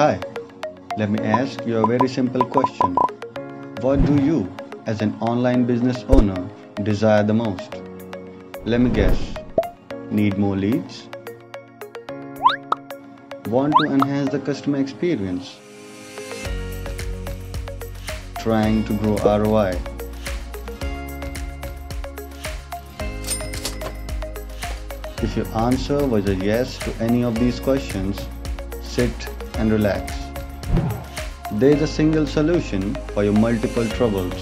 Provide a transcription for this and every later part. Hi, let me ask you a very simple question. What do you, as an online business owner, desire the most? Let me guess. Need more leads? Want to enhance the customer experience? Trying to grow ROI? If your answer was a yes to any of these questions, sit and relax. There is a single solution for your multiple troubles.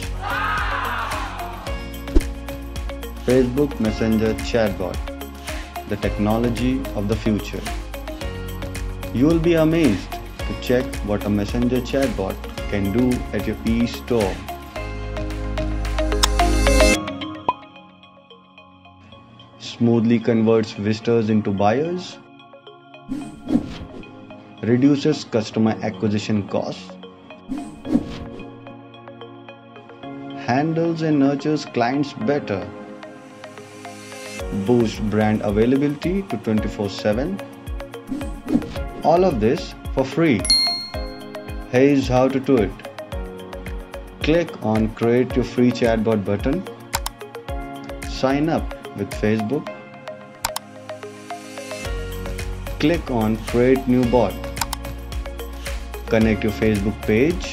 Facebook Messenger Chatbot, the technology of the future. You will be amazed to check what a Messenger Chatbot can do at your e-store. Smoothly converts visitors into buyers, reduces customer acquisition costs, handles and nurtures clients better, boosts brand availability to 24/7. All of this for free. Here's how to do it. Click on Create Your Free Chatbot button. Sign up with Facebook. Click on Create New Bot. Connect your Facebook page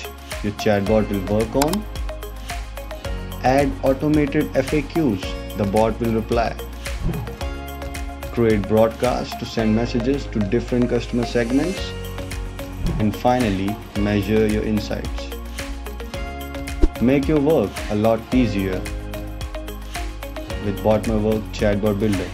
your chatbot will work on. Add automated FAQs, the bot will reply. Create broadcasts to send messages to different customer segments. And finally, measure your insights. Make your work a lot easier with BotMyWork Chatbot Builder.